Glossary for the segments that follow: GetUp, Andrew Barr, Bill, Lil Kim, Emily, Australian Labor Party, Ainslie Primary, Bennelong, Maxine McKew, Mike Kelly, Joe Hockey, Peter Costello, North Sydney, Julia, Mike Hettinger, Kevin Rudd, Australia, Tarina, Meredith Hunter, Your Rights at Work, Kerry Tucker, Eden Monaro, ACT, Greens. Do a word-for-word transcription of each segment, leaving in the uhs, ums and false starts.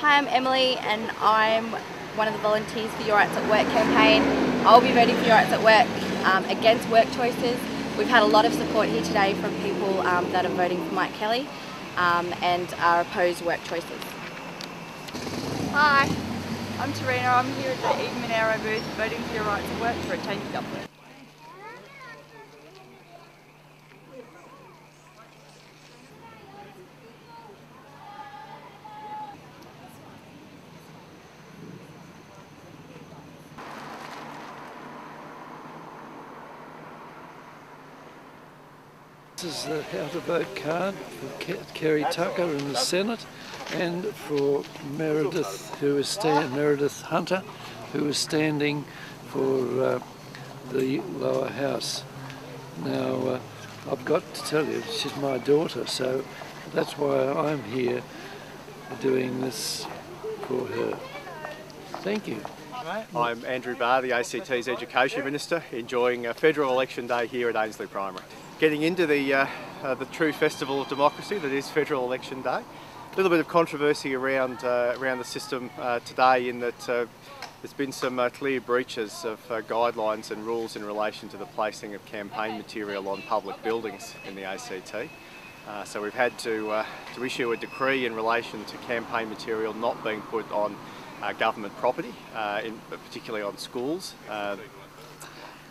Hi, I'm Emily and I'm one of the volunteers for Your Rights at Work campaign. I'll be voting for Your Rights at Work um, against work choices. We've had a lot of support here today from people um, that are voting for Mike Kelly um, and are opposed work choices. Hi, I'm Tarina. I'm here at the Eden Monaro booth voting for Your Rights at Work to retain the government. This is the how to vote card for Kerry Tucker in the Senate and for Meredith, who is stand, Meredith Hunter, who is standing for uh, the lower house. Now, uh, I've got to tell you, she's my daughter, so that's why I'm here doing this for her. Thank you. I'm Andrew Barr, the A C T's Education Minister, enjoying a federal election day here at Ainslie Primary. Getting into the, uh, uh, the true festival of democracy that is federal election day. A little bit of controversy around, uh, around the system uh, today in that uh, there's been some uh, clear breaches of uh, guidelines and rules in relation to the placing of campaign material on public buildings in the A C T. Uh, so we've had to, uh, to issue a decree in relation to campaign material not being put on uh, government property, uh, in, particularly on schools. Uh,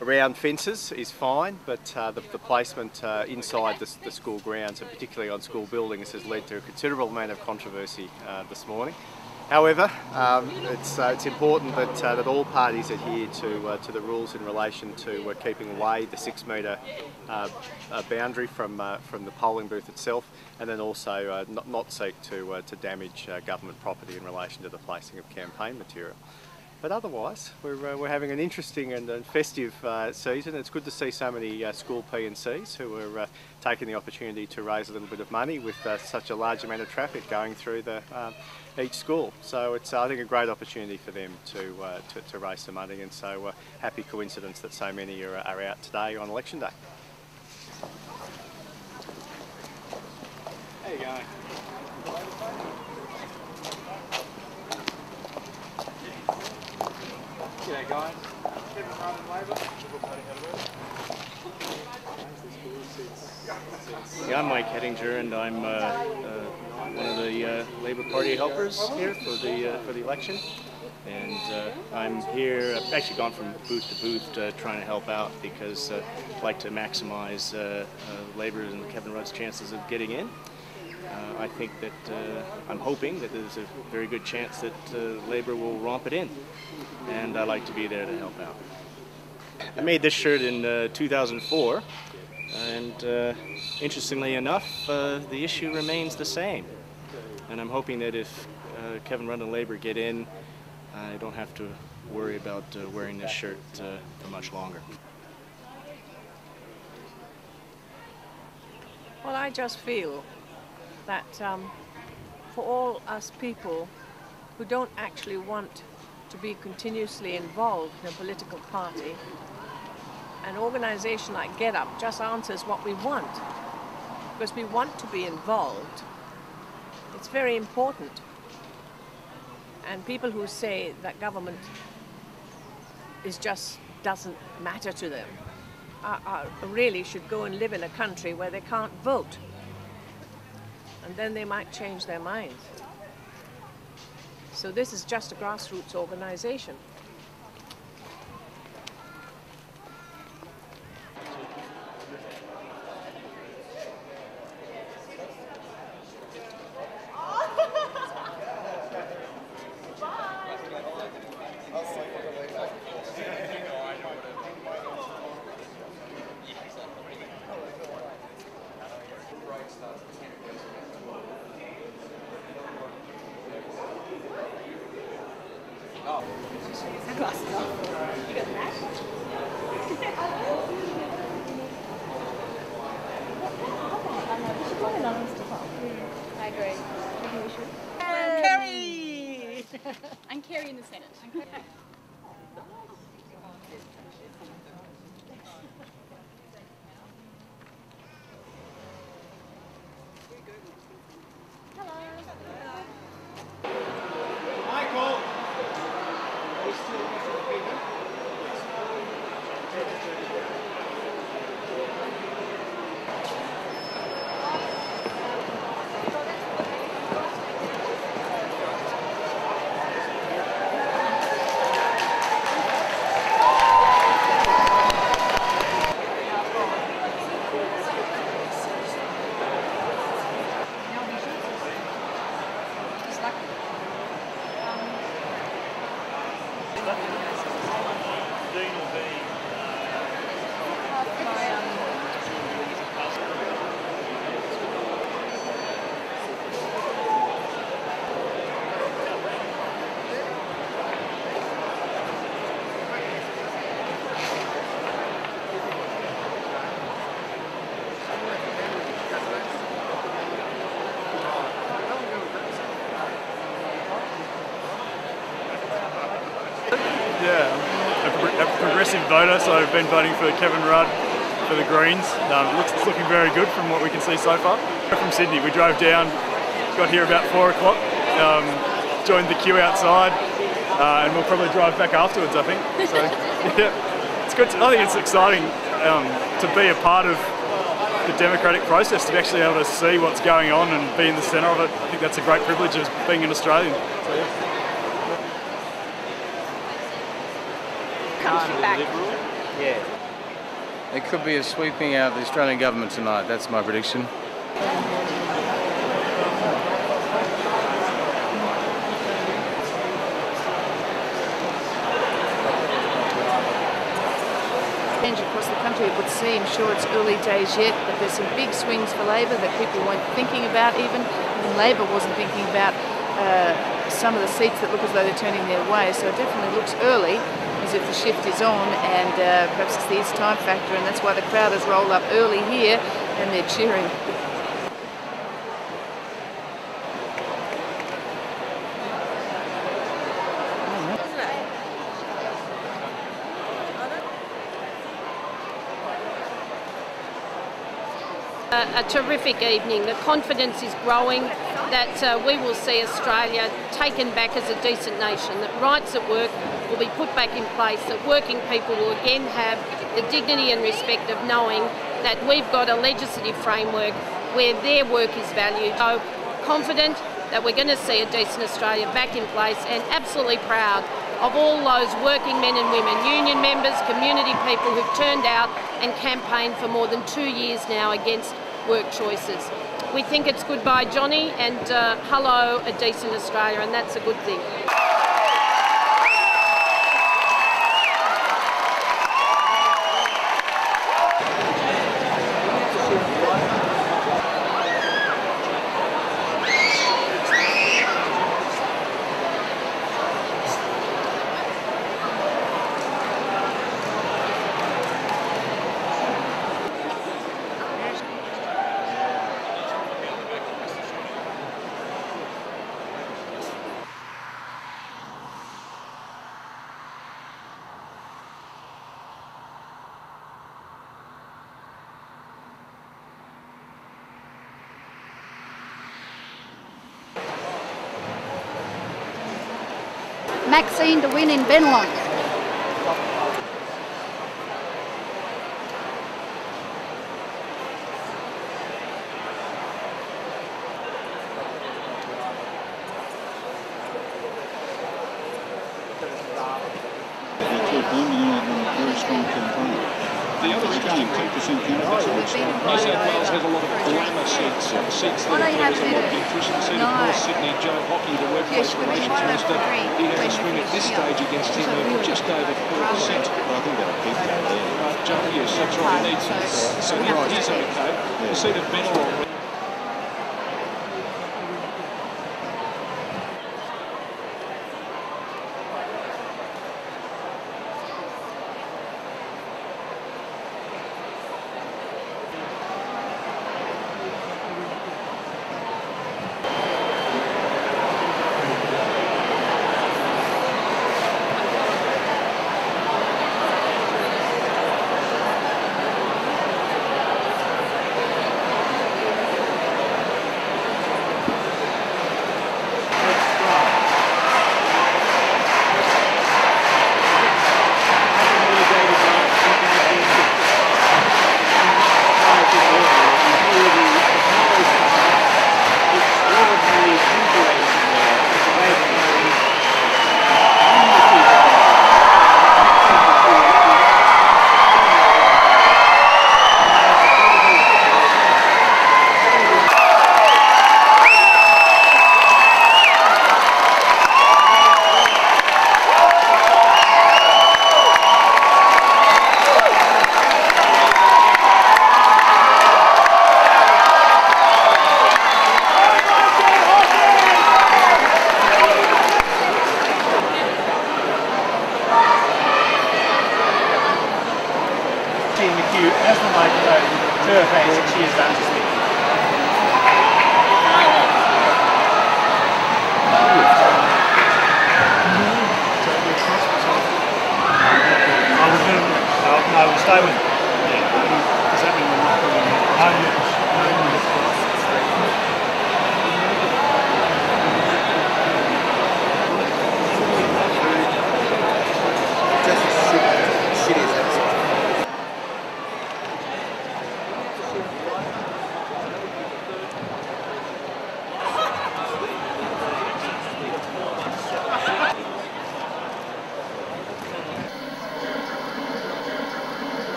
Around fences is fine, but uh, the, the placement uh, inside the, the school grounds and particularly on school buildings has led to a considerable amount of controversy uh, this morning. However, um, it's, uh, it's important that, uh, that all parties adhere to, uh, to the rules in relation to uh, keeping away the six metre uh, uh, boundary from, uh, from the polling booth itself, and then also uh, not, not seek to, uh, to damage uh, government property in relation to the placing of campaign material. But otherwise, we're, uh, we're having an interesting and, and festive uh, season. It's good to see so many uh, school P and Cs who are uh, taking the opportunity to raise a little bit of money with uh, such a large amount of traffic going through the, uh, each school. So it's, uh, I think, a great opportunity for them to, uh, to, to raise some money. And so uh, happy coincidence that so many are, are out today on election day. There you go. G'day guys, Kevin Rudd and Labor. Yeah, I'm Mike Hettinger and I'm uh, uh, one of the uh, Labor Party helpers here for the, uh, for the election. And uh, I'm here, I've actually gone from booth to booth uh, trying to help out because uh, I'd like to maximise uh, uh, Labor and Kevin Rudd's chances of getting in. Uh, I think that, uh, I'm hoping that there's a very good chance that uh, Labor will romp it in, and I'd like to be there to help out. I made this shirt in uh, two thousand four, and uh, interestingly enough, uh, the issue remains the same. And I'm hoping that if uh, Kevin Rudd and Labor get in, I don't have to worry about uh, wearing this shirt uh, for much longer. Well, I just feel that um, for all us people who don't actually want to be continuously involved in a political party, an organisation like GetUp just answers what we want, because we want to be involved. It's very important. And people who say that government is just doesn't matter to them are, are really should go and live in a country where they can't vote. And then they might change their minds. So this is just a grassroots organisation. I agree. I'm Kerry! I'm Kerry in the Senate. I'm Kerry. Hello. Hello. massive voter, so I've been voting for Kevin Rudd for the Greens. Um, looks, it's looking very good from what we can see so far. We're from Sydney, we drove down, got here about four o'clock, um, joined the queue outside, uh, and we'll probably drive back afterwards, I think. So, yeah, it's good. To, I think it's exciting um, to be a part of the democratic process, to be actually able to see what's going on and be in the centre of it. I think that's a great privilege of being an Australian. So, yeah. Back. Yeah. It could be a sweeping out of the Australian government tonight, that's my prediction. Across the country it would seem, sure it's early days yet, but there's some big swings for Labor that people weren't thinking about even, and Labor wasn't thinking about uh, some of the seats that look as though they're turning their way, so it definitely looks early. As if the shift is on, and uh, perhaps it's the East time factor, and that's why the crowd has rolled up early here and they're cheering. A, a terrific evening. The confidence is growing that uh, we will see Australia taken back as a decent nation, that rights at work will be put back in place, that working people will again have the dignity and respect of knowing that we've got a legislative framework where their work is valued. So confident that we're going to see a decent Australia back in place, and absolutely proud of all those working men and women, union members, community people who've turned out and campaigned for more than two years now against work choices. We think it's goodbye Johnny and uh, hello a decent Australia, and that's a good thing. Maxine to win in Bennelong. The other scheme, two percent candidates in New South Wales has a lot of glamour seats, seats that are a lot of nutrition seat. Of North Sydney, Joe Hockey, the Workplace Relations Minister, he has a swing at this stage against him of just over four percent. I think that'll keep going there. Joe, yes, that's right, he needs it. So he's okay. The seat of Bennelong.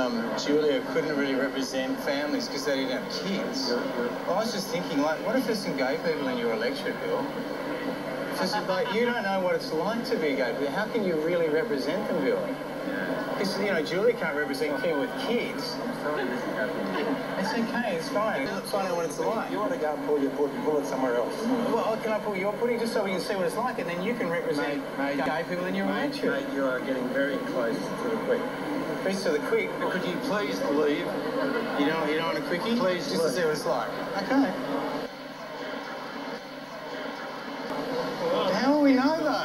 um, Julia couldn't really represent families because they didn't have kids. I was just thinking, like, what if there's some gay people in your electorate, Bill? Just like, you don't know what it's like to be gay, but how can you really represent them, Bill? Because, you know, Julia can't represent Kim with kids. It's okay, it's fine. Let's find out what it's like. You want to go and pull your pudding, pull it somewhere else. Well, can I pull your pudding just so we can see what it's like, and then you can represent mate, mate, gay people in your electorate? Mate, you are getting very close to the quick. Close to the quick? Could you please leave? You don't, you don't want a quickie? Please just look to see what it's like. Okay. How will we know, though?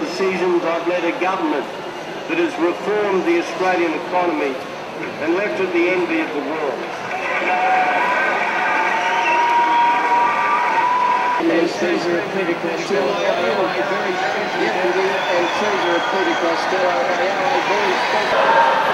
Decisions I've led a government that has reformed the Australian economy and left it the envy of the world. These are Peter Costello, A O A, very special deputy, and these are Peter Costello, A O A, very special.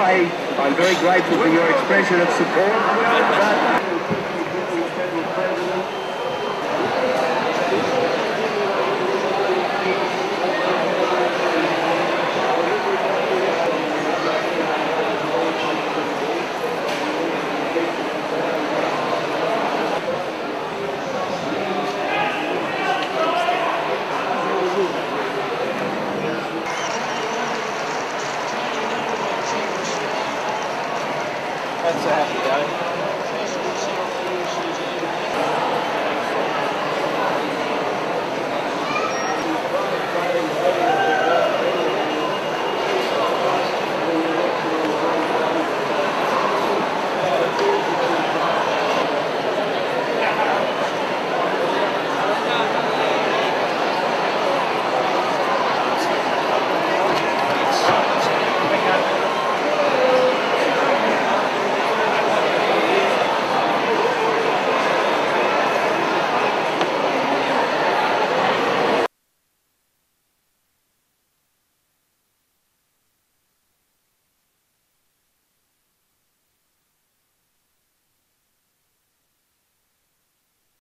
I'm very grateful for your expression of support.